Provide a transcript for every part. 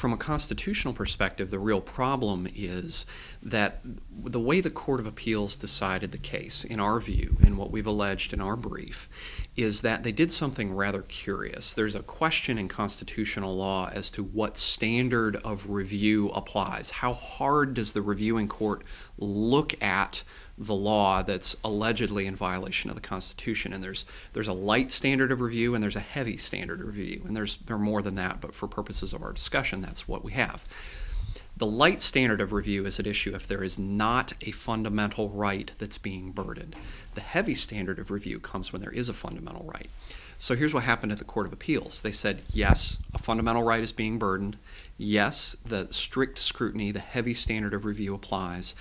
from a constitutional perspective, the real problem is that the way the Court of Appeals decided the case, in our view, and what we've alleged in our brief, is that they did something rather curious. There's a question in constitutional law as to what standard of review applies. How hard does the reviewing court look at the law that's allegedly in violation of the Constitution? And there's a light standard of review and there's a heavy standard of review, and there are more than that, but for purposes of our discussion, that's what we have. The light standard of review is at issue if there is not a fundamental right that's being burdened. The heavy standard of review comes when there is a fundamental right. So here's what happened at the Court of Appeals. They said, yes, a fundamental right is being burdened. Yes, the strict scrutiny, the heavy standard of review applies.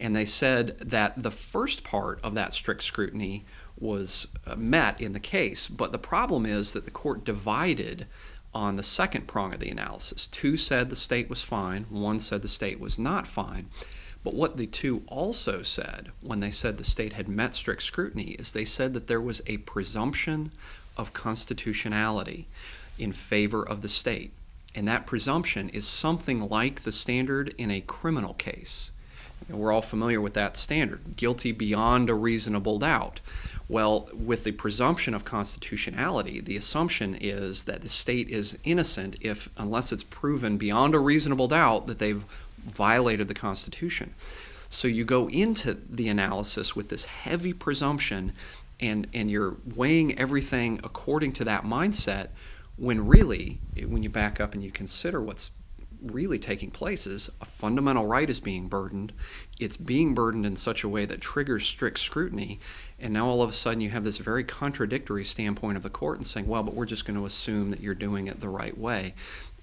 And they said that the first part of that strict scrutiny was met in the case, but the problem is that the court divided on the second prong of the analysis. Two said the state was fine, one said the state was not fine. But what the two also said when they said the state had met strict scrutiny is they said that there was a presumption of constitutionality in favor of the state. And that presumption is something like the standard in a criminal case. And we're all familiar with that standard, guilty beyond a reasonable doubt. Well, with the presumption of constitutionality, the assumption is that the state is innocent unless it's proven beyond a reasonable doubt that they've violated the Constitution. So you go into the analysis with this heavy presumption, and you're weighing everything according to that mindset, when really, when you back up and you consider what's really taking place is a fundamental right is being burdened. It's being burdened in such a way that triggers strict scrutiny, and now all of a sudden you have this very contradictory standpoint of the court and saying, well, but we're just going to assume that you're doing it the right way.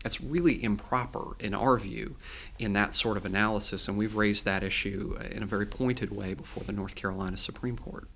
That's really improper in our view in that sort of analysis, and we've raised that issue in a very pointed way before the North Carolina Supreme Court.